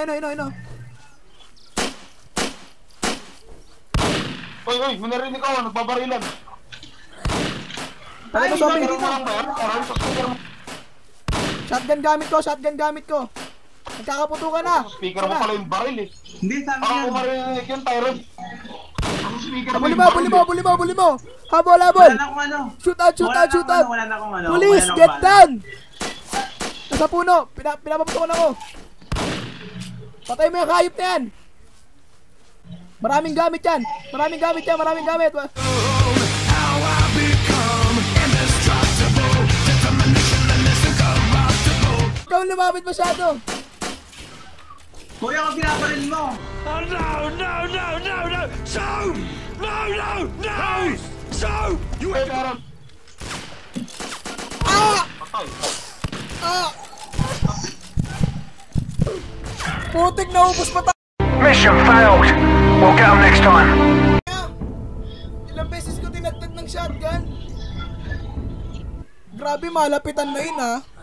I know. Oy, may narinig ako, nagbabarilan. Ay, zombie dito. Shotgun gamit ko. Nagkakaputukan na. Speaker mo pala yung baril eh. Hindi, saan yan? Ako marinig yung Tyron. Buli mo. Habol. Shoot out. Wala na kung ano. Police, get down. Nasa puno. Pinapaputukan ako. Patay mo yung hayop na yan. Maraming gamit yan. Ikaw lumapit masyado. Kuya, kung pinaparil mo. Oh no! So! No! So! You ain't got him! Ah! Putik na upos pa tayo! Mission failed! We'll get him next time! Ilang beses ko tinagtag ng shotgun? Grabe, malapitan na yun ha!